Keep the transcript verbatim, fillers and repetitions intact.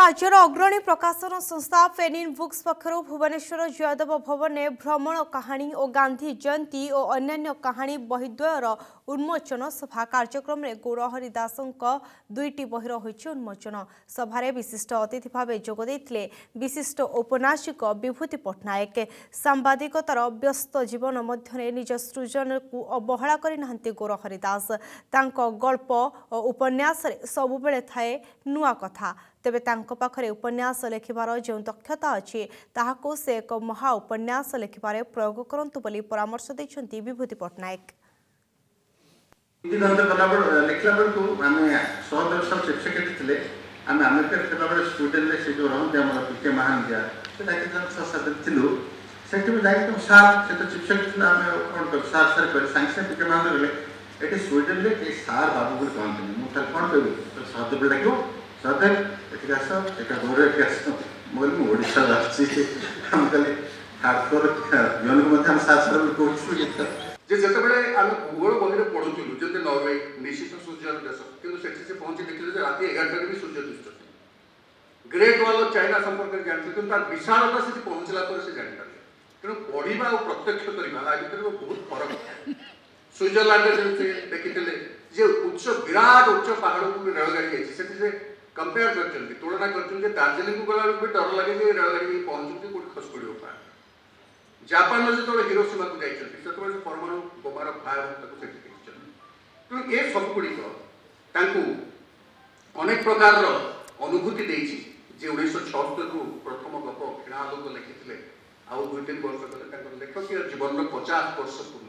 राज्यर अग्रणी प्रकाशन संस्था पेन इन बुक्स पक्षर भुवनेश्वर जयदेव भवन में भ्रमण कहानी और गांधी जयंती और अन्य कहानी बहिद्वयर उन्मोचन सभा कार्यक्रम में गौरहरि दास दुईटी बहिर उन्मोचन सभा विशिष्ट अतिथि भाव जोगदे विशिष्ट औपन्यासिक विभूति पट्टनायक सांबादिकतार व्यस्त जीवन मध्य निज सृजन को अवहेला करना गौरहरि दास गल्प और उपन्यास सबुबले थाए नुआ कथा तेबे तांको पाखरे उपन्यास लेखिबार जो दक्षता अछि ताहाको से एक महा उपन्यास लेखिबारे प्रयोग करंतु बोली परामर्श दैछन्ती विभूति पट्टनायक। इदिनंत कलाबर लेखलाबर को माने सौ दर्शक शिक्षक थिले हम अमेरिका कलाबर स्टूडेंट ले से जो रहन ते हमरा पिके महान दिया से ताकि जन सदस्य थिलु सेटु में जाय तुम सार से तो शिक्षक थिला हम कोन कर सार सर कर सांसे पिके महान ले एटी स्टूडेंट ले के सार बाबू को कोन मुठा कोन तो साथ बोल लागो साथ इतिहास एक गौरव इतिहास मोल में ओडिशा राष्ट्रीय से हम कले हार्डकोर योन को मध्यम शास्त्र को कुछ जे जते बडे हम भूगोल वगैरे पढुतिलु जते नॉर्वे निशिष्ट सूर्य देश किंतु सेठी से पहुंचे देखले जे राती ग्यारह बजे भी सूर्य दिसतो ग्रेट वॉल ऑफ चाइना संपर्क कर जानते किंतु तार विशालता से पहुंचला पर से जानता किंतु पढिबा और प्रत्यक्ष करिबा आ भीतर बहुत फरक है। स्विट्जरलैंड जे देखितले जे उच्च विराट उच्च पहाड़ को रेलगाड़ी है सेठी से कंपेयर करते तुलना करते दार्जिलिंग को गला भी डर लगे जे रेलगाड़ी पहुंचते कोट खस पड़ियो पा जापान में जो हिरोशिमा को जाई छथि से तो परमाणु बोमार फायर तक से देखि छथि तो ए सब गुडी को तांकू अनेक प्रकार रो अनुभूति देइ छि जे उन्नीस सौ छिहत्तर को प्रथम गप खिणा लोक लिखितले आ दुई तीन वर्ष तले तांकर लेखक जीवन में पचास वर्ष पूर्ण।